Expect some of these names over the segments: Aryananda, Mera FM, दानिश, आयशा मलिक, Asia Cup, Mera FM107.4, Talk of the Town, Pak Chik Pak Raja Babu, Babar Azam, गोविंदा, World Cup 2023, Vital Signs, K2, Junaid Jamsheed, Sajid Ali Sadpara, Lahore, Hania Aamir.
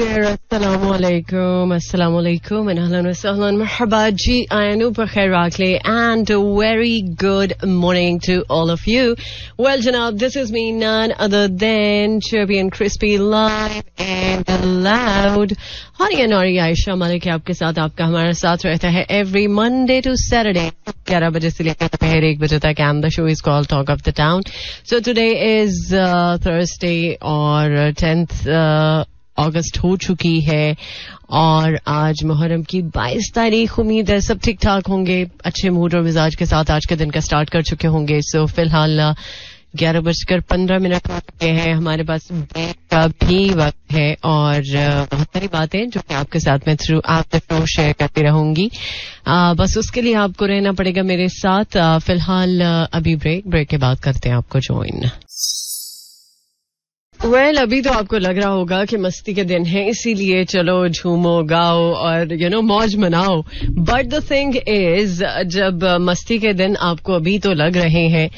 Assalamualaikum and ahlan wa sahlan marhaba ji ayanu par khair raakle and a very good morning to all of you. Well janab, this is me none other than chirpy and crispy live and loud. Hania Aamir आयशा मलिक आपके साथ आपका हमारा साथ रहता है every Monday to Saturday 11 बजे से लेकर दोपहर 1 बजे तक and the show is called Talk of the Town. So today is Thursday और 10th अगस्त हो चुकी है और आज मुहर्रम की 22 तारीख. उम्मीद है सब ठीक ठाक होंगे, अच्छे मूड और मिजाज के साथ आज के दिन का स्टार्ट कर चुके होंगे. सो फिलहाल 11:15 है, हमारे पास ब्रेक का भी वक्त है और बहुत सारी बातें जो कि आपके साथ में थ्रू आप शो शेयर करती रहूंगी. बस उसके लिए आपको रहना पड़ेगा मेरे साथ. फिलहाल अभी ब्रेक के बाद करते हैं आपको ज्वाइन. वेल, अभी तो आपको लग रहा होगा कि मस्ती के दिन है इसीलिए चलो झूमो गाओ और यू नो मौज मनाओ. बट द थिंग इज, जब मस्ती के दिन आपको अभी तो लग रहे हैं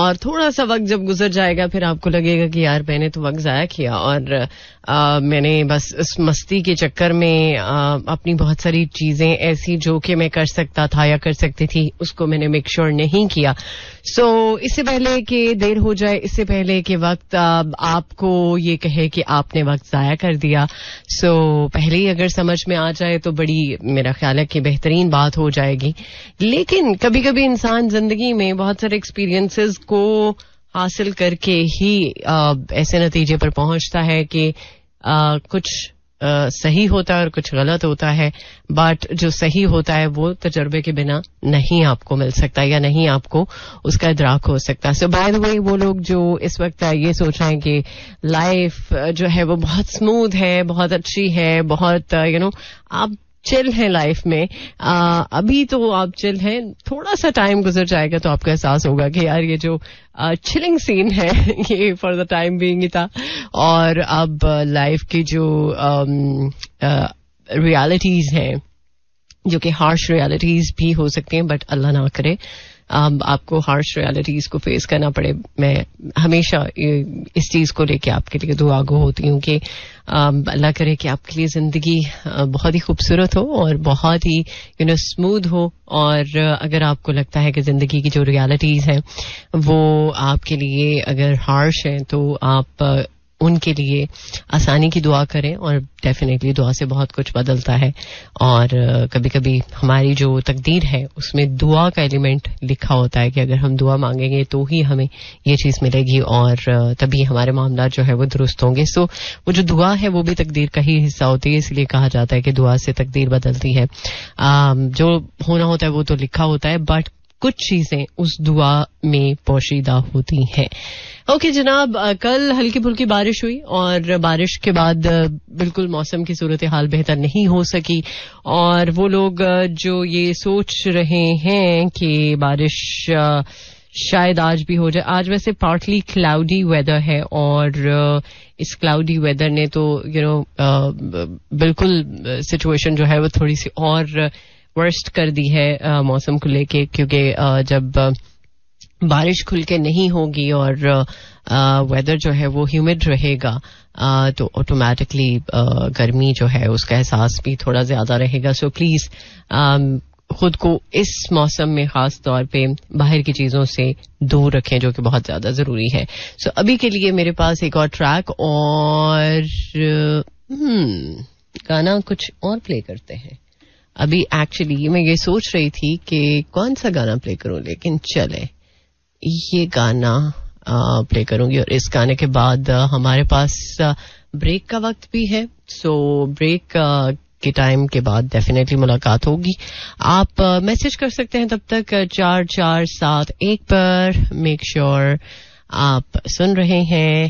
और थोड़ा सा वक्त जब गुजर जाएगा फिर आपको लगेगा कि यार मैंने तो वक्त जाया किया और मैंने बस इस मस्ती के चक्कर में अपनी बहुत सारी चीजें ऐसी जो कि मैं कर सकता था या कर सकती थी उसको मैंने मेक श्योर नहीं किया. सो इससे पहले कि देर हो जाए, इससे पहले कि वक्त आपको ये कहे कि आपने वक्त जाया कर दिया, सो पहले ही अगर समझ में आ जाए तो बड़ी मेरा ख्याल है कि बेहतरीन बात हो जाएगी. लेकिन कभी कभी इंसान जिंदगी में बहुत सारे एक्सपीरियंसेस को हासिल करके ही ऐसे नतीजे पर पहुंचता है कि कुछ सही होता है और कुछ गलत होता है. बट जो सही होता है वो तजर्बे के बिना नहीं आपको मिल सकता या नहीं आपको उसका इदराक हो सकता. सो बाय द वे, वो लोग जो इस वक्त ये सोच रहे हैं कि लाइफ जो है वो बहुत स्मूथ है, बहुत अच्छी है, बहुत यू नो आप चिल है लाइफ में, अभी तो आप चिल हैं. थोड़ा सा टाइम गुजर जाएगा तो आपको एहसास होगा कि यार ये जो चिलिंग सीन है ये फॉर द टाइम बीइंग ही था और अब लाइफ की जो रियलिटीज हैं जो कि हार्श रियलिटीज भी हो सकती हैं, बट अल्लाह ना करे आपको हार्श रियलिटीज को फेस करना पड़े. मैं हमेशा इस चीज को लेके आपके लिए दुआगो होती हूँ कि अल्लाह करे कि आपके लिए जिंदगी बहुत ही खूबसूरत हो और बहुत ही यू नो स्मूथ हो. और अगर आपको लगता है कि जिंदगी की जो रियलिटीज हैं वो आपके लिए अगर हार्श हैं तो आप उनके लिए आसानी की दुआ करें और डेफिनेटली दुआ से बहुत कुछ बदलता है. और कभी कभी हमारी जो तकदीर है उसमें दुआ का एलिमेंट लिखा होता है कि अगर हम दुआ मांगेंगे तो ही हमें ये चीज मिलेगी और तभी हमारे मामला जो है वो दुरुस्त होंगे. सो वो जो दुआ है वो भी तकदीर का ही हिस्सा होती है, इसलिए कहा जाता है कि दुआ से तकदीर बदलती है. जो होना होता है वो तो लिखा होता है, बट कुछ चीजें उस दुआ में पोशीदा होती हैं. ओके जनाब, कल हल्की फुल्की बारिश हुई और बारिश के बाद बिल्कुल मौसम की सूरत हाल बेहतर नहीं हो सकी. और वो लोग जो ये सोच रहे हैं कि बारिश शायद आज भी हो जाए, आज वैसे पार्टली क्लाउडी वेदर है और इस क्लाउडी वेदर ने तो यू नो बिल्कुल सिचुएशन जो है वो थोड़ी सी और वर्स्ट कर दी है मौसम को लेके, क्योंकि जब बारिश खुल के नहीं होगी और वेदर जो है वो ह्यूमिड रहेगा तो ऑटोमेटिकली गर्मी जो है उसका एहसास भी थोड़ा ज्यादा रहेगा. सो प्लीज खुद को इस मौसम में खास तौर पे बाहर की चीजों से दूर रखें जो कि बहुत ज्यादा जरूरी है. सो अभी के लिए मेरे पास एक और ट्रैक और गाना कुछ और प्ले करते हैं. अभी एक्चुअली मैं ये सोच रही थी कि कौन सा गाना प्ले करूं, लेकिन चले ये गाना प्ले करूंगी. और इस गाने के बाद हमारे पास ब्रेक का वक्त भी है. सो ब्रेक के टाइम के बाद डेफिनेटली मुलाकात होगी. आप मैसेज कर सकते हैं तब तक 4471 पर. मेक श्योर आप सुन रहे हैं,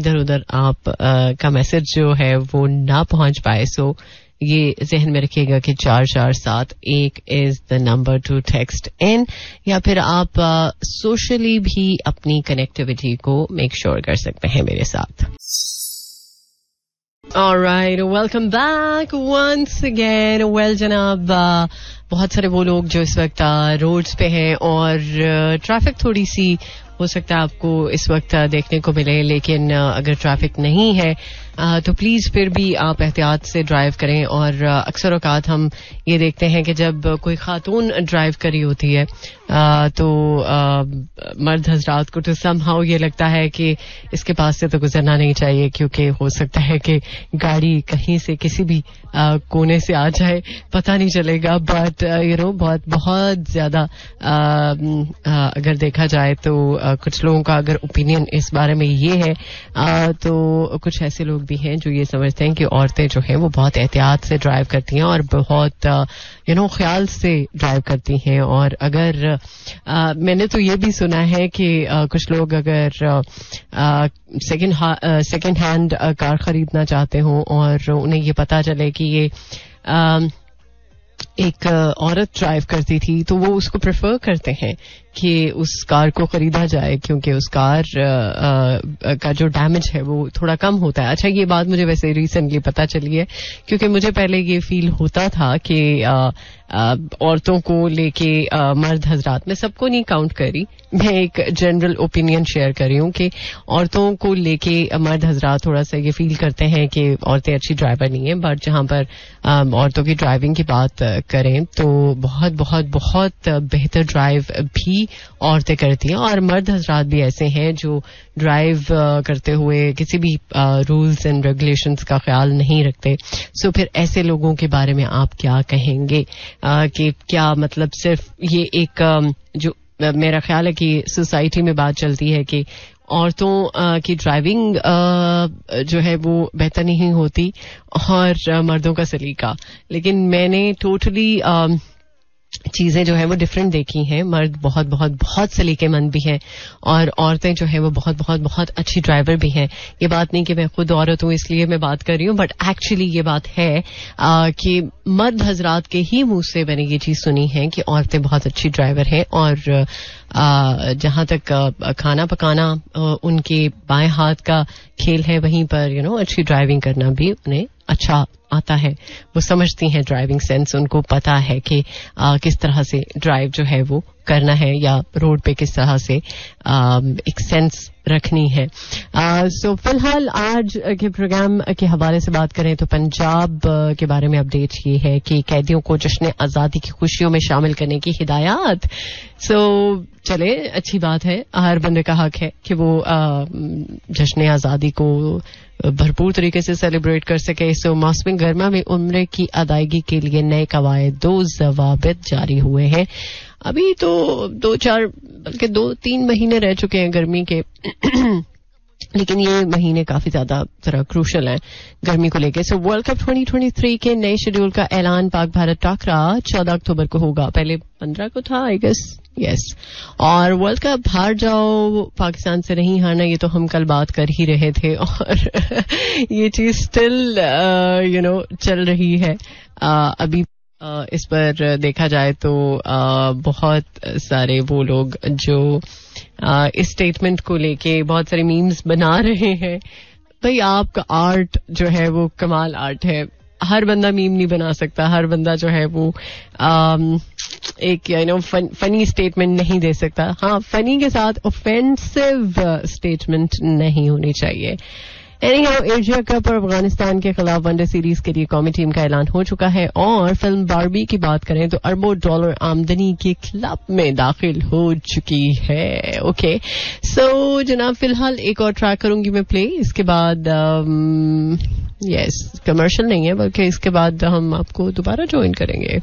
इधर उधर आप का मैसेज जो है वो ना पहुंच पाए. सो ये जहन में रखिएगा कि 4471 is the number to text in, या फिर आप सोशली भी अपनी कनेक्टिविटी को मेक श्योर कर सकते हैं मेरे साथ. Alright, welcome back once again. Well जनाब, बहुत सारे वो लोग जो इस वक्त रोड्स पे हैं और ट्रैफिक थोड़ी सी हो सकता है आपको इस वक्त देखने को मिले, लेकिन अगर ट्रैफिक नहीं है तो प्लीज़ फिर भी आप एहतियात से ड्राइव करें। और अक्सर औकात हम ये देखते हैं कि जब कोई खातून ड्राइव कर रही होती है तो मर्द हजरात को तो समहाउ ये लगता है कि इसके पास से तो गुजरना नहीं चाहिए, क्योंकि हो सकता है कि गाड़ी कहीं से किसी भी कोने से आ जाए, पता नहीं चलेगा। बट यू नो बहुत ज़्यादा अगर देखा जाए तो कुछ लोगों का अगर ओपिनियन इस बारे में ये है तो कुछ ऐसे लोग भी हैं जो ये समझते हैं कि औरतें जो हैं वो बहुत एहतियात से ड्राइव करती हैं और बहुत यू नो ख्याल से ड्राइव करती हैं। और अगर मैंने तो ये भी सुना है कि कुछ लोग अगर सेकेंड हैंड कार खरीदना चाहते हों और उन्हें ये पता चले कि ये एक औरत ड्राइव करती थी, तो वो उसको प्रेफर करते हैं कि उस कार को खरीदा जाए, क्योंकि उस कार का जो डैमेज है वो थोड़ा कम होता है। अच्छा, ये बात मुझे वैसे रिसेंटली पता चली है, क्योंकि मुझे पहले ये फील होता था कि औरतों को लेके मर्द हजरात, मैं सबको नहीं काउंट करी, मैं एक जनरल ओपिनियन शेयर कर रही हूं कि औरतों को लेके मर्द हजरात थोड़ा सा ये फील करते हैं कि औरतें अच्छी ड्राइवर नहीं है। बट जहां पर औरतों की ड्राइविंग की बात करें तो बहुत बहुत बहुत बेहतर ड्राइव भी औरतें करती हैं। और मर्द हजरात भी ऐसे हैं जो ड्राइव करते हुए किसी भी रूल्स एंड रेगुलेशंस का ख्याल नहीं रखते। सो फिर ऐसे लोगों के बारे में आप क्या कहेंगे कि क्या मतलब सिर्फ ये एक जो मेरा ख्याल है कि सोसाइटी में बात चलती है कि औरतों की ड्राइविंग जो है वो बेहतर नहीं होती और मर्दों का सलीका, लेकिन मैंने टोटली चीज़ें जो है वो डिफरेंट देखी हैं। मर्द बहुत बहुत बहुत सलीकेमंद भी हैं और औरतें जो है वो बहुत बहुत बहुत अच्छी ड्राइवर भी हैं। ये बात नहीं कि मैं खुद औरत हूँ इसलिए मैं बात कर रही हूँ, बट एक्चुअली ये बात है कि मर्द हजरात के ही मुंह से मैंने ये चीज़ सुनी है कि औरतें बहुत अच्छी ड्राइवर हैं। और जहां तक खाना पकाना उनके बाएं हाथ का खेल है, वहीं पर यू नो अच्छी ड्राइविंग करना भी उन्हें अच्छा आता है। वो समझती हैं ड्राइविंग सेंस, उनको पता है कि किस तरह से ड्राइव जो है वो करना है या रोड पे किस तरह से एक सेंस रखनी है। सो फिलहाल आज के प्रोग्राम के हवाले से बात करें तो पंजाब के बारे में अपडेट ये है कि कैदियों को जश्न आज़ादी की खुशियों में शामिल करने की हिदायत। सो चले, अच्छी बात है, हर बंदे का हक है कि वो जश्न आज़ादी को भरपूर तरीके से सेलिब्रेट कर सके। सो मौसम गर्मा में उम्र की अदायगी के लिए नए कवायदो जवाबित जारी हुए हैं। अभी तो 2-3 महीने रह चुके हैं गर्मी के, लेकिन ये महीने काफी ज्यादा जरा क्रूशल हैं गर्मी को लेकर। सो वर्ल्ड कप 2023 के नए शेड्यूल का ऐलान पाक भारत टाकरा 14 अक्टूबर को होगा, पहले 15 को था आई गेस, यस। और वर्ल्ड कप हार जाओ पाकिस्तान से नहीं हारना, ये तो हम कल बात कर ही रहे थे और ये चीज स्टिल यू नो चल रही है। अभी इस पर देखा जाए तो बहुत सारे वो लोग जो इस स्टेटमेंट को लेके बहुत सारे मीम्स बना रहे हैं, भाई आपका आर्ट जो है वो कमाल आर्ट है। हर बंदा मीम नहीं बना सकता, हर बंदा जो है वो एक यू नो फनी स्टेटमेंट नहीं दे सकता। हाँ, फनी के साथ ऑफेंसिव स्टेटमेंट नहीं होनी चाहिए। एशिया कप और अफगानिस्तान के खिलाफ वनडे सीरीज के लिए कौमी टीम का ऐलान हो चुका है। और फिल्म बार्बी की बात करें तो अरबों डॉलर आमदनी के क्लब में दाखिल हो चुकी है। ओके, सो जनाब फिलहाल एक और ट्रैक करूंगी मैं प्ले, इसके बाद यस कमर्शियल नहीं है, बल्कि इसके बाद हम आपको दोबारा ज्वाइन करेंगे।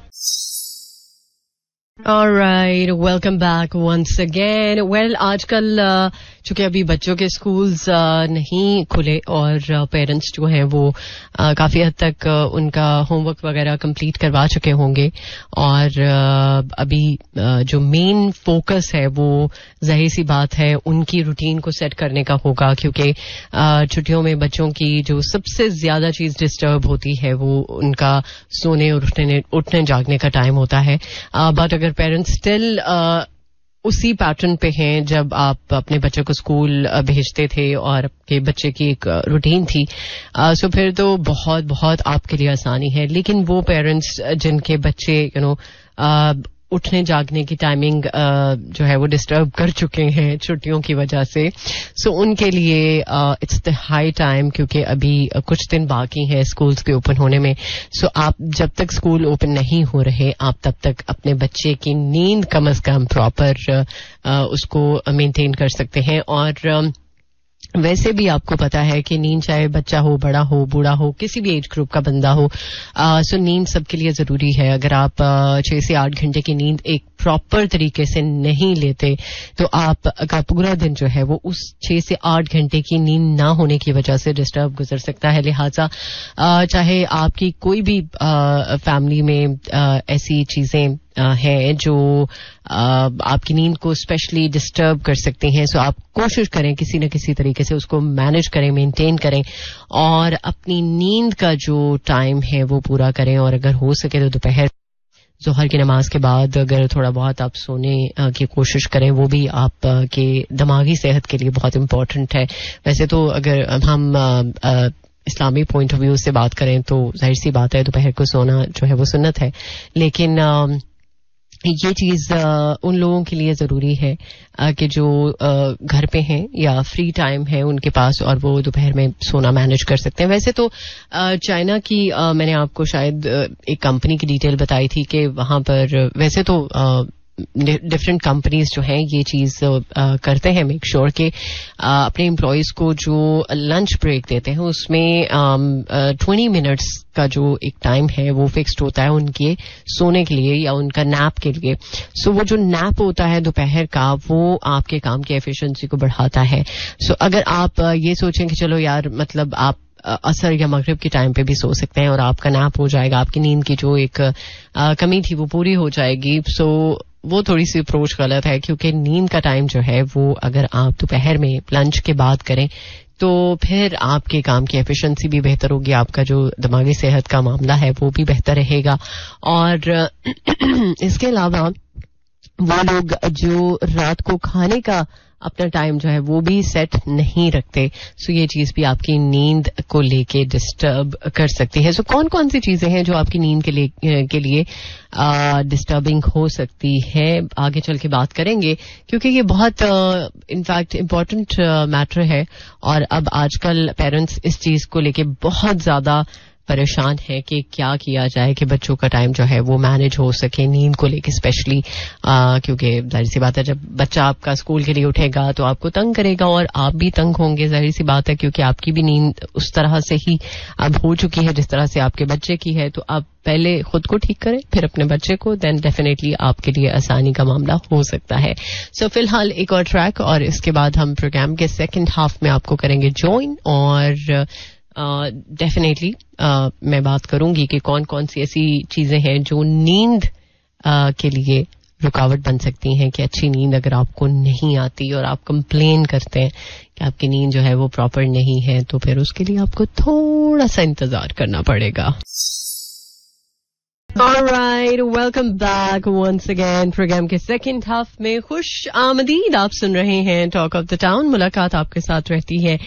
Alright, welcome back once again. Well, आजकल चूंकि अभी बच्चों के स्कूल्स नहीं खुले और पेरेंट्स जो हैं वो काफी हद तक उनका होमवर्क वगैरह कंप्लीट करवा चुके होंगे और अभी जो मेन फोकस है वो जाहिर सी बात है उनकी रूटीन को सेट करने का होगा, क्योंकि छुट्टियों में बच्चों की जो सबसे ज्यादा चीज डिस्टर्ब होती है वो उनका सोने और उठने जागने का टाइम होता है। बट अगर पेरेंट्स स्टिल उसी पैटर्न पे हैं जब आप अपने बच्चे को स्कूल भेजते थे और आपके बच्चे की एक रूटीन थी, सो फिर तो बहुत बहुत आपके लिए आसानी है। लेकिन वो पेरेंट्स जिनके बच्चे यू नो उठने जागने की टाइमिंग जो है वो डिस्टर्ब कर चुके हैं छुट्टियों की वजह से. सो उनके लिए इट्स द हाई टाइम क्योंकि अभी कुछ दिन बाकी हैं स्कूल्स के ओपन होने में. सो आप जब तक स्कूल ओपन नहीं हो रहे आप तब तक अपने बच्चे की नींद कम से कम प्रॉपर उसको मेंटेन कर सकते हैं. और वैसे भी आपको पता है कि नींद चाहे बच्चा हो, बड़ा हो, बूढ़ा हो, किसी भी एज ग्रुप का बंदा हो, सो नींद सबके लिए जरूरी है. अगर आप 6 से 8 घंटे की नींद एक प्रॉपर तरीके से नहीं लेते तो आपका पूरा दिन जो है वो उस 6 से 8 घंटे की नींद ना होने की वजह से डिस्टर्ब गुजर सकता है. लिहाजा चाहे आपकी कोई भी फैमिली में ऐसी चीजें है जो आपकी नींद को स्पेशली डिस्टर्ब कर सकती हैं, सो आप कोशिश करें किसी न किसी तरीके से उसको मैनेज करें, मेंटेन करें और अपनी नींद का जो टाइम है वो पूरा करें. और अगर हो सके तो दोपहर जोहर की नमाज के बाद अगर थोड़ा बहुत आप सोने की कोशिश करें, वो भी आपके दिमागी सेहत के लिए बहुत इम्पोर्टेंट है. वैसे तो अगर हम इस्लामी पॉइंट ऑफ व्यू से बात करें तो जाहिर सी बात है दोपहर को सोना जो है वो सुन्नत है, लेकिन ये चीज उन लोगों के लिए जरूरी है कि जो घर पे हैं या फ्री टाइम है उनके पास और वो दोपहर में सोना मैनेज कर सकते हैं. वैसे तो चाइना की मैंने आपको शायद एक कंपनी की डिटेल बताई थी कि वहां पर वैसे तो डिफरेंट कंपनीज जो हैं ये चीज करते हैं मेक श्योर कि अपने एम्प्लॉयज को जो लंच ब्रेक देते हैं उसमें 20 मिनट्स का जो एक टाइम है वो फिक्स्ड होता है उनके सोने के लिए या उनका नैप के लिए. सो वो जो नैप होता है दोपहर का वो आपके काम की एफिशिएंसी को बढ़ाता है. सो अगर आप ये सोचें कि चलो यार मतलब आप असर या मगरिब के टाइम पे भी सो सकते हैं और आपका नैप हो जाएगा, आपकी नींद की जो एक कमी थी वो पूरी हो जाएगी, सो वो थोड़ी सी अप्रोच गलत है क्योंकि नींद का टाइम जो है वो अगर आप दोपहर में लंच के बाद करें तो फिर आपके काम की एफिशिएंसी भी बेहतर होगी, आपका जो दिमागी सेहत का मामला है वो भी बेहतर रहेगा. और इसके अलावा वो लोग जो रात को खाने का अपना टाइम जो है वो भी सेट नहीं रखते, सो ये चीज भी आपकी नींद को लेके डिस्टर्ब कर सकती है. सो कौन कौन सी चीजें हैं जो आपकी नींद के लिए डिस्टर्बिंग हो सकती है आगे चल के बात करेंगे क्योंकि ये बहुत इनफैक्ट इम्पोर्टेंट मैटर है. और अब आजकल पेरेंट्स इस चीज को लेके बहुत ज्यादा परेशान है कि क्या किया जाए कि बच्चों का टाइम जो है वो मैनेज हो सके नींद को लेके स्पेशली, क्योंकि जाहिर सी बात है जब बच्चा आपका स्कूल के लिए उठेगा तो आपको तंग करेगा और आप भी तंग होंगे जाहिर सी बात है क्योंकि आपकी भी नींद उस तरह से ही अब हो चुकी है जिस तरह से आपके बच्चे की है. तो आप पहले खुद को ठीक करें फिर अपने बच्चे को, देन डेफिनेटली आपके लिए आसानी का मामला हो सकता है. सो फिलहाल एक और ट्रैक और इसके बाद हम प्रोग्राम के सेकेंड हाफ में आपको करेंगे ज्वाइन और डेफिनेटली मैं बात करूंगी कि कौन कौन सी ऐसी चीजें हैं जो नींद के लिए रुकावट बन सकती हैं कि अच्छी नींद अगर आपको नहीं आती और आप कंप्लेन करते हैं कि आपकी नींद जो है वो प्रॉपर नहीं है तो फिर उसके लिए आपको थोड़ा सा इंतजार करना पड़ेगा. Alright, welcome back once again programme के सेकंड हाफ में खुश आमदीद. आप सुन रहे हैं टॉक ऑफ द टाउन. मुलाकात आपके साथ रहती है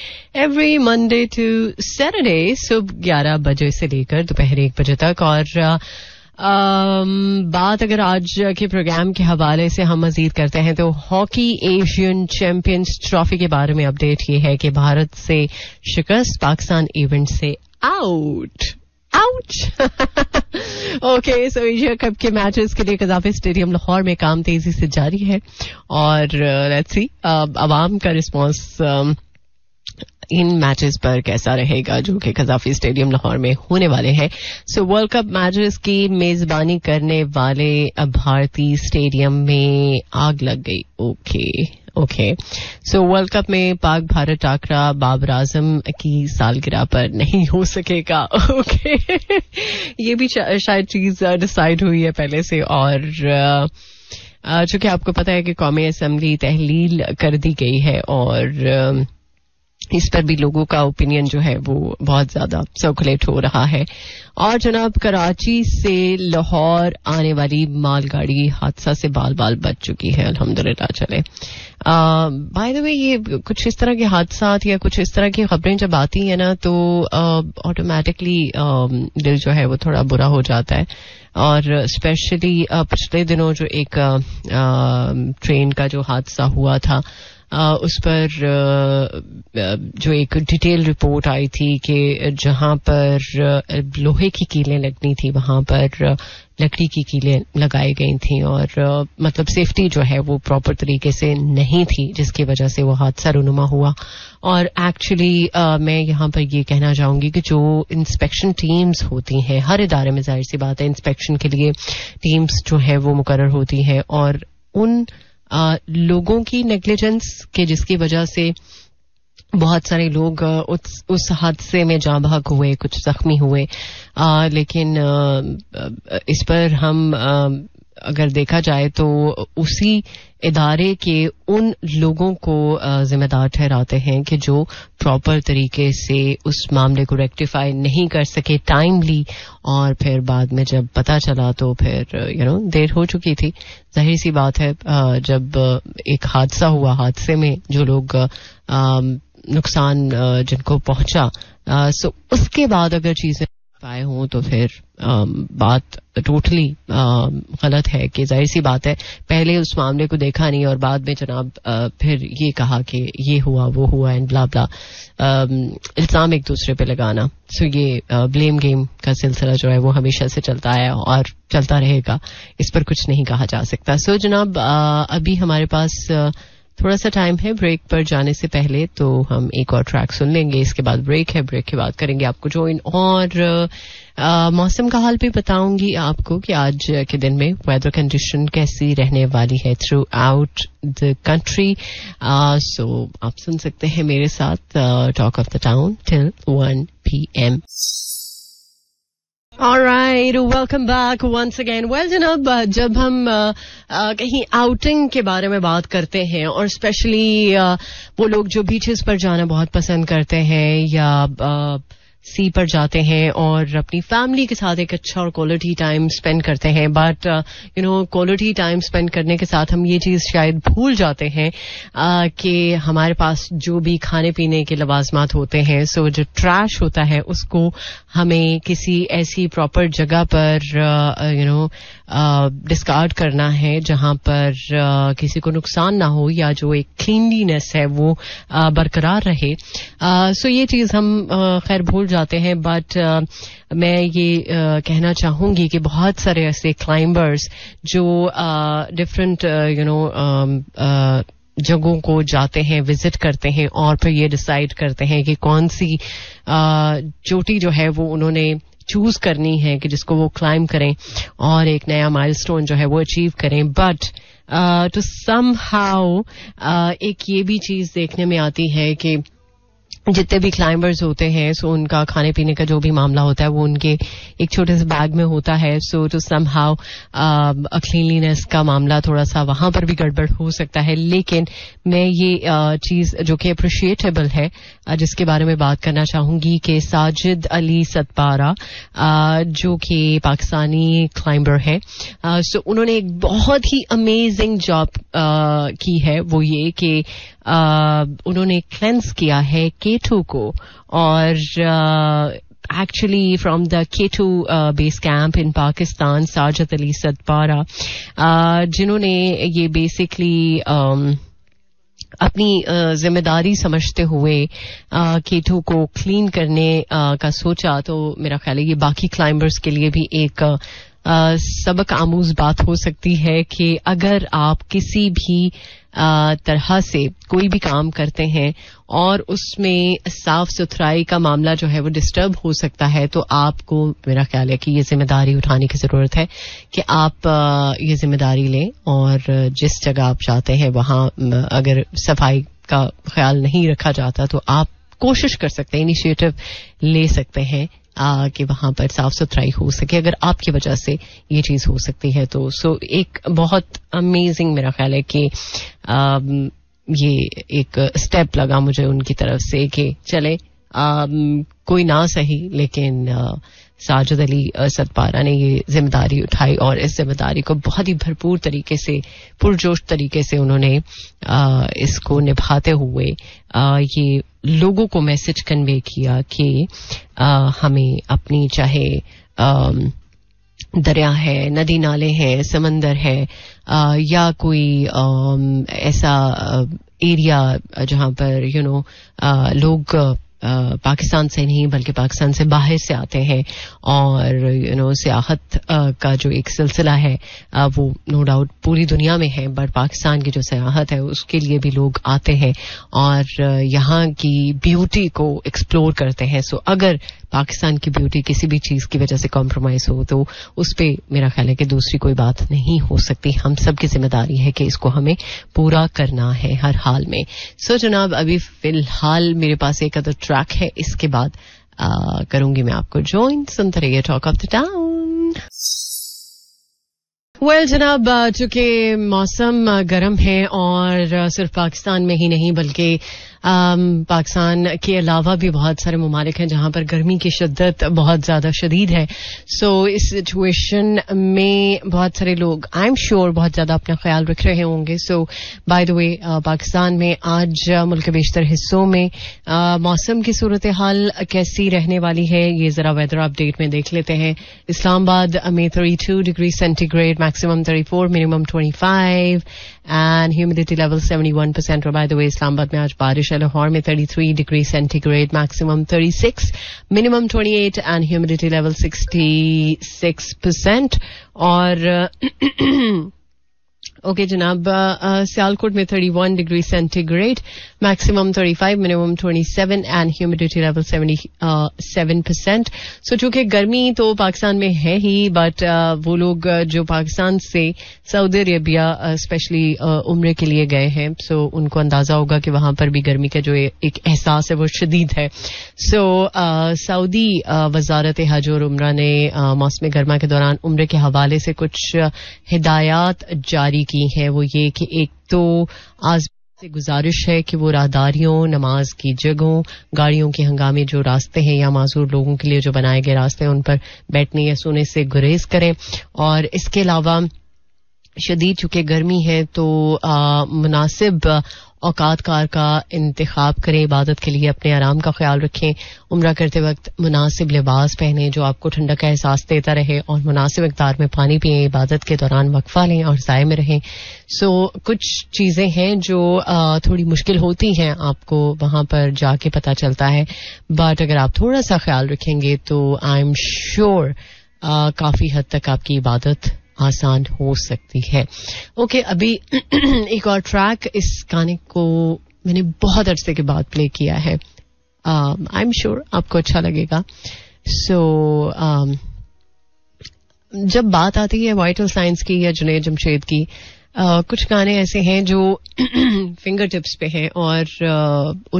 एवरी मंडे टू सैटरडे सुबह 11 बजे से लेकर दोपहर 1 बजे तक. और बात अगर आज के प्रोग्राम के हवाले से हम मजीद करते हैं तो हॉकी एशियन चैंपियंस ट्रॉफी के बारे में अपडेट ये है कि भारत से शिकस्त, पाकिस्तान इवेंट से out. Okay, so Asia cup के मैचेस के लिए कजाफे स्टेडियम लाहौर में काम तेजी से जारी है और लेट्स सी आवाम का रिस्पांस इन मैचेस पर कैसा रहेगा जो कि कजाफी स्टेडियम लाहौर में होने वाले हैं. सो वर्ल्ड कप मैचेस की मेजबानी करने वाले भारतीय स्टेडियम में आग लग गई. ओके, सो वर्ल्ड कप में पाक भारत टाकरा बाबर आजम की सालगिरह पर नहीं हो सकेगा. ओके, ये भी शायद चीज डिसाइड हुई है पहले से और चूंकि आपको पता है कि कौमी असम्बली तहलील कर दी गई है और इस पर भी लोगों का ओपिनियन जो है वो बहुत ज्यादा सर्कुलेट हो रहा है। और जनाब, कराची से लाहौर आने वाली मालगाड़ी हादसा से बाल बाल बच चुकी है, अल्हम्दुलिल्लाह। चले बाय द वे, ये कुछ इस तरह के हादसा या कुछ इस तरह की खबरें जब आती हैं ना तो ऑटोमेटिकली दिल जो है वो थोड़ा बुरा हो जाता है। और स्पेशली पिछले दिनों जो एक ट्रेन का जो हादसा हुआ था उस पर जो एक डिटेल रिपोर्ट आई थी कि जहां पर लोहे की कीलें लगनी थी वहां पर लकड़ी की कीलें लगाई गई थी और मतलब सेफ्टी जो है वो प्रॉपर तरीके से नहीं थी, जिसकी वजह से वो हादसा रुनुमा हुआ। और एक्चुअली मैं यहाँ पर ये कहना चाहूंगी कि जो इंस्पेक्शन टीम्स होती हैं, हर इदारे में जाहिर सी बात है इंस्पेक्शन के लिए टीम्स जो है वो मुकर्रर होती हैं, और उन लोगों की नेग्लिजेंस के जिसकी वजह से बहुत सारे लोग उस हादसे में जाँ बहक हुए, कुछ जख्मी हुए। लेकिन इस पर हम अगर देखा जाए तो उसी इदारे के उन लोगों को जिम्मेदार ठहराते हैं कि जो प्रॉपर तरीके से उस मामले को रेक्टिफाई नहीं कर सके टाइमली, और फिर बाद में जब पता चला तो फिर देर हो चुकी थी। जाहिर सी बात है, जब एक हादसा हुआ, हादसे में जो लोग नुकसान जिनको पहुंचा, सो उसके बाद अगर चीजें पाए हों तो फिर बात टोटली गलत है कि जाहिर सी बात है पहले उस मामले को देखा नहीं और बाद में जनाब फिर ये कहा कि ये हुआ वो हुआ एंड ब्ला ब्ला, इल्जाम एक दूसरे पे लगाना। सो ये ब्लेम गेम का सिलसिला जो है वो हमेशा से चलता आया और चलता रहेगा, इस पर कुछ नहीं कहा जा सकता। सो जनाब अभी हमारे पास थोड़ा सा टाइम है ब्रेक पर जाने से पहले, तो हम एक और ट्रैक सुन लेंगे, इसके बाद ब्रेक है। ब्रेक के बाद करेंगे आपको ज्वाइन और मौसम का हाल भी बताऊंगी आपको कि आज के दिन में वेदर कंडीशन कैसी रहने वाली है throughout the country. So आप सुन सकते हैं मेरे साथ talk of the town till 1 PM। Alright, welcome back once again. Well जनाब, जब हम कहीं आउटिंग के बारे में बात करते हैं और स्पेशली वो लोग जो बीचेस पर जाना बहुत पसंद करते हैं या सी पर जाते हैं और अपनी फैमिली के साथ एक अच्छा और क्वालिटी टाइम स्पेंड करते हैं, बट क्वालिटी टाइम स्पेंड करने के साथ हम ये चीज़ शायद भूल जाते हैं कि हमारे पास जो भी खाने पीने के लवाजमात होते हैं, सो जो ट्रैश होता है उसको हमें किसी ऐसी प्रॉपर जगह पर डिस्कार्ड करना है जहां पर किसी को नुकसान ना हो या जो एक क्लीनलीनेस है वो बरकरार रहे। सो ये चीज़ हम खैर भूल जाते हैं, बट मैं ये कहना चाहूंगी कि बहुत सारे ऐसे क्लाइंबर्स जो डिफरेंट जगहों को जाते हैं, विजिट करते हैं और फिर ये डिसाइड करते हैं कि कौन सी चोटी जो है वो उन्होंने चूज करनी है कि जिसको वो क्लाइंब करें और एक नया माइलस्टोन जो है वो अचीव करें। बट टू समहाउ एक ये भी चीज देखने में आती है कि जितने भी क्लाइंबर्स होते हैं सो उनका खाने पीने का जो भी मामला होता है वो उनके एक छोटे से बैग में होता है। सो टू समहाउ क्लीनलीनेस का मामला थोड़ा सा वहां पर भी गड़बड़ हो सकता है, लेकिन मैं ये चीज जो कि अप्रिशिएटेबल है जिसके बारे में बात करना चाहूंगी कि साजिद अली सतपारा जो कि पाकिस्तानी क्लाइंबर है, सो उन्होंने एक बहुत ही अमेजिंग जॉब की है। वो ये कि उन्होंने क्लेंस किया है K2 को, और actually from the K2 base camp in Pakistan, Sajid Ali Sadpara जिन्होंने ये basically अपनी जिम्मेदारी समझते हुए K2 को क्लीन करने का सोचा, तो मेरा ख्याल है ये बाकी क्लाइंबर्स के लिए भी एक सबक आमूज बात हो सकती है कि अगर आप किसी भी तरह से कोई भी काम करते हैं और उसमें साफ सुथराई का मामला जो है वो डिस्टर्ब हो सकता है, तो आपको मेरा ख्याल है कि ये जिम्मेदारी उठाने की जरूरत है कि आप ये जिम्मेदारी लें और जिस जगह आप जाते हैं वहां अगर सफाई का ख्याल नहीं रखा जाता तो आप कोशिश कर सकते हैं, इनिशिएटिव ले सकते हैं कि वहां पर साफ सुथराई हो सके। अगर आपकी वजह से ये चीज हो सकती है तो सो एक बहुत अमेजिंग मेरा ख्याल है कि ये एक स्टेप लगा मुझे उनकी तरफ से कि चले कोई ना सही, लेकिन साजिद अली सतपारा ने ये जिम्मेदारी उठाई और इस जिम्मेदारी को बहुत ही भरपूर तरीके से, पुरजोश तरीके से उन्होंने इसको निभाते हुए ये लोगों को मैसेज कन्वे किया कि हमें अपनी चाहे दरिया है, नदी नाले हैं, समंदर है या कोई ऐसा एरिया जहां पर लोग पाकिस्तान से नहीं बल्कि पाकिस्तान से बाहर से आते हैं और सियाहत का जो एक सिलसिला है वो नो डाउट पूरी दुनिया में है, बट पाकिस्तान की जो सियाहत है उसके लिए भी लोग आते हैं और यहाँ की ब्यूटी को एक्सप्लोर करते हैं। सो अगर पाकिस्तान की ब्यूटी किसी भी चीज़ की वजह से कॉम्प्रोमाइज़ हो तो उस पर मेरा ख्याल है कि दूसरी कोई बात नहीं हो सकती। हम सब की जिम्मेदारी है कि इसको हमें पूरा करना है हर हाल में। सो जनाब, अभी फिलहाल मेरे पास एक अदर ट्रैक है, इसके बाद करूंगी मैं आपको ज्वाइन। सुनते रहिए talk of the town. Well जनाब, चूंकि मौसम गर्म है और सिर्फ पाकिस्तान में ही नहीं बल्कि पाकिस्तान के अलावा भी बहुत सारे मुमालिक हैं जहां पर गर्मी की शिद्दत बहुत ज़्यादा शदीद है। सो इस सिचुएशन में बहुत सारे लोग आई एम श्योर बहुत ज़्यादा अपना ख्याल रख रहे होंगे। So by the way, Pakistan में आज मुल्क के बेशतर हिस्सों में मौसम की सूरत हाल कैसी रहने वाली है ये ज़रा वेदर अपडेट में देख लेते हैं। इस्लामाबाद में 32 degree centigrade, maximum 34, minimum 25 and humidity level 71%। और बाय द वे, इस्लामाबाद में आज बारिश। लाहौर में 33 degree centigrade, maximum 36, minimum 28 and humidity level 66%। और ओके जनाब, सियालकोट में 31 degree centigrade, maximum 35, minimum 27 and humidity level 77%। So चूंकि गर्मी तो पाकिस्तान में है ही, बट वो लोग जो पाकिस्तान से सऊदी अरेबिया स्पेशली उम्रे के लिए गए हैं सो उनको अंदाजा होगा कि वहां पर भी गर्मी का जो एक एहसास है वो शदीद है। सो सऊदी वजारत हज और उम्रा ने मौसम गर्मा के दौरान उम्रे के हवाले से कुछ हिदायत जारी की हैं। वो ये कि एक तो आज से गुजारिश है कि वो राहदारियों, नमाज की जगहों, गाड़ियों के हंगामे जो रास्ते हैं या माजूर लोगों के लिए जो बनाए गए रास्ते हैं उन पर बैठने या सोने से गुरेज करें। और इसके अलावा शदीद चूंकि गर्मी है तो मुनासिब औकात कार का इंतखाब करें, इबादत के लिए अपने आराम का ख्याल रखें, उम्रा करते वक्त मुनासिब लिबास पहनें जो आपको ठंडक का एहसास देता रहे और मुनासिब मकदार में पानी पिएं, इबादत के दौरान वक्फा लें और ज़ाये में रहें। सो कुछ चीज़ें हैं जो थोड़ी मुश्किल होती हैं, आपको वहाँ पर जाके पता चलता है, बट अगर आप थोड़ा सा ख्याल रखेंगे तो आई एम श्योर काफ़ी हद तक आपकी इबादत आसान हो सकती है। ओके, अभी एक और ट्रैक, इस गाने को मैंने बहुत अरसे के बाद प्ले किया है, आई एम श्योर आपको अच्छा लगेगा। सो जब बात आती है वाइटल साइंस की या जुनैद जमशेद की, कुछ गाने ऐसे हैं जो फिंगर टिप्स पे हैं और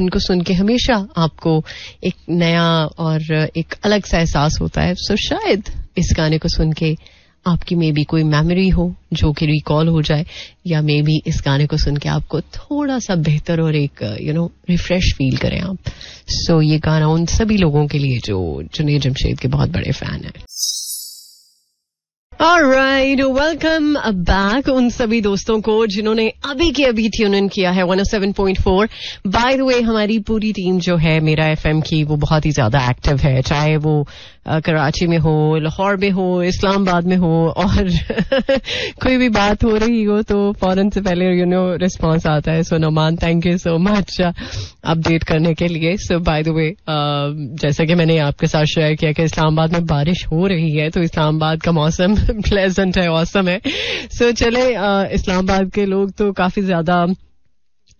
उनको सुन के हमेशा आपको एक नया और एक अलग सा एहसास होता है। सो शायद इस गाने को सुन के आपकी मे बी कोई मेमोरी हो जो कि रिकॉल हो जाए, या मे बी इस गाने को सुन के आपको थोड़ा सा बेहतर और एक रिफ्रेश फील करें आप। सो ये गाना उन सभी लोगों के लिए जो जुनैद जमशेद के बहुत बड़े फैन हैं। ऑलराइट, वेलकम बैक उन सभी दोस्तों को जिन्होंने अभी के अभी ट्यून इन किया है 107.4। बाय द वे, हमारी पूरी टीम जो है मेरा एफएम की वो बहुत ही ज्यादा एक्टिव है, चाहे वो कराची में हो, लाहौर में हो, इस्लामाबाद में हो, और कोई भी बात हो रही हो तो फौरन से पहले रिस्पांस आता है। So Noman, thank you so much update करने के लिए। सो बाय द वे, जैसा कि मैंने आपके साथ शेयर किया कि इस्लामाबाद में बारिश हो रही है तो इस्लामाबाद का मौसम प्लेजेंट है, ऑसम है। सो चले, इस्लामाबाद के लोग तो काफी ज्यादा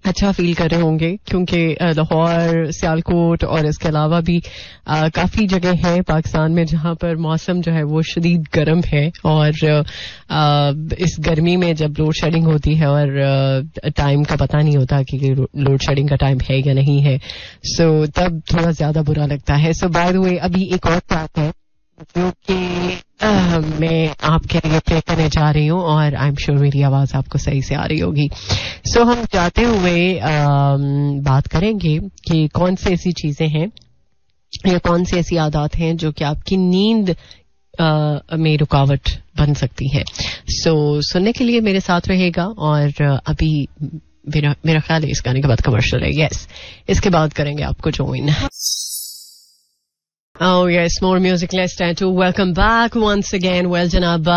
अच्छा फील कर रहे होंगे क्योंकि लाहौर, सियालकोट और इसके अलावा भी काफ़ी जगह हैं पाकिस्तान में जहां पर मौसम जो है वो शदीद गर्म है और इस गर्मी में जब लोड शेडिंग होती है और टाइम का पता नहीं होता कि लोड शेडिंग का टाइम है या नहीं है, सो तब थोड़ा ज़्यादा बुरा लगता है। सो बाय द वे, अभी एक और बात है जो कि मैं आपके लिए प्ले करने जा रही हूँ और आई एम श्योर मेरी आवाज आपको सही से आ रही होगी। सो हम जाते हुए बात करेंगे कि कौन सी ऐसी चीजें हैं या कौन सी ऐसी आदत हैं जो कि आपकी नींद में रुकावट बन सकती है। सो सुनने के लिए मेरे साथ रहेगा और अभी मेरा ख्याल है इस गाने के बाद कमर्शियल है। यस, इसके बाद करेंगे आपको join. Oh yes, more music less tattoo. Welcome back once again. Well जनाब,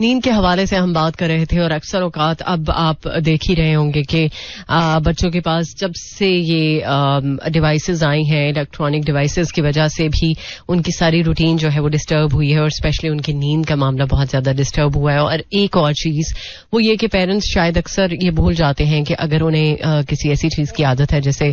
नींद के हवाले से हम बात कर रहे थे और अक्सर औकात अब आप देख ही रहे होंगे कि बच्चों के पास जब से ये डिवाइसेस आई हैं, इलेक्ट्रॉनिक डिवाइसेस की वजह से भी उनकी सारी रूटीन जो है वो डिस्टर्ब हुई है और स्पेशली उनकी नींद का मामला बहुत ज़्यादा डिस्टर्ब हुआ है। और एक और चीज़ वो ये कि पेरेंट्स शायद अक्सर ये भूल जाते हैं कि अगर उन्हें किसी ऐसी चीज़ की आदत है जैसे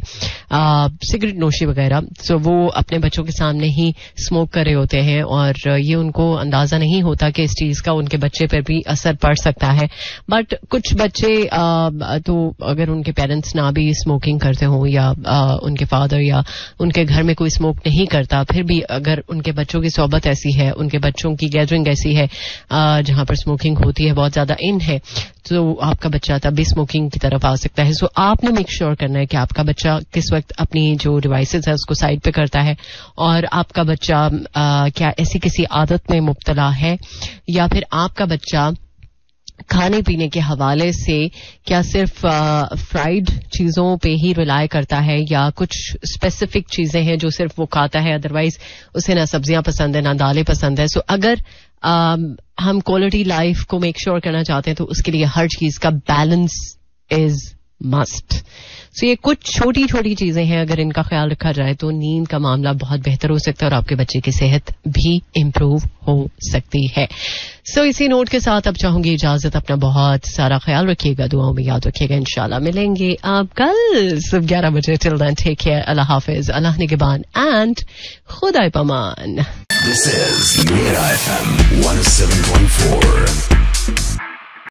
सिगरेट नोशी वगैरह, तो वो अपने बच्चों के सामने ही स्मोक कर रहे होते हैं और ये उनको अंदाजा नहीं होता कि इस चीज का उनके बच्चे पर भी असर पड़ सकता है। बट कुछ बच्चे तो अगर उनके पेरेंट्स ना भी स्मोकिंग करते हों या उनके फादर या उनके घर में कोई स्मोक नहीं करता, फिर भी अगर उनके बच्चों की सोबत ऐसी है, उनके बच्चों की गैदरिंग ऐसी है जहां पर स्मोकिंग होती है, बहुत ज्यादा इन है, तो आपका बच्चा तब भी स्मोकिंग की तरफ आ सकता है। सो आपने मेक श्योर करना है कि आपका बच्चा किस वक्त अपनी जो डिवाइसेज है उसको साइड पे करता है और आपका बच्चा क्या ऐसी किसी आदत में मुब्तला है या फिर आपका बच्चा खाने पीने के हवाले से क्या सिर्फ फ्राइड चीज़ों पे ही रिलाय करता है या कुछ स्पेसिफिक चीज़ें हैं जो सिर्फ वो खाता है, अदरवाइज उसे ना सब्जियां पसंद है ना दालें पसंद है। सो अगर हम क्वालिटी लाइफ को मेक श्योर करना चाहते हैं तो उसके लिए हर चीज का बैलेंस इज मस्ट। सो ये कुछ छोटी छोटी चीजें हैं, अगर इनका ख्याल रखा जाए तो नींद का मामला बहुत बेहतर हो सकता है और आपके बच्चे की सेहत भी इम्प्रूव हो सकती है। सो इसी नोट के साथ अब चाहूंगी इजाजत। अपना बहुत सारा ख्याल रखिएगा, दुआओं में याद रखिएगा। इंशाल्लाह मिलेंगे आप कल सुबह 11 बजे। टिल देन टेक केयर, अल्लाह हाफिज, अल्लाह निगहबान एंड खुदा पमान।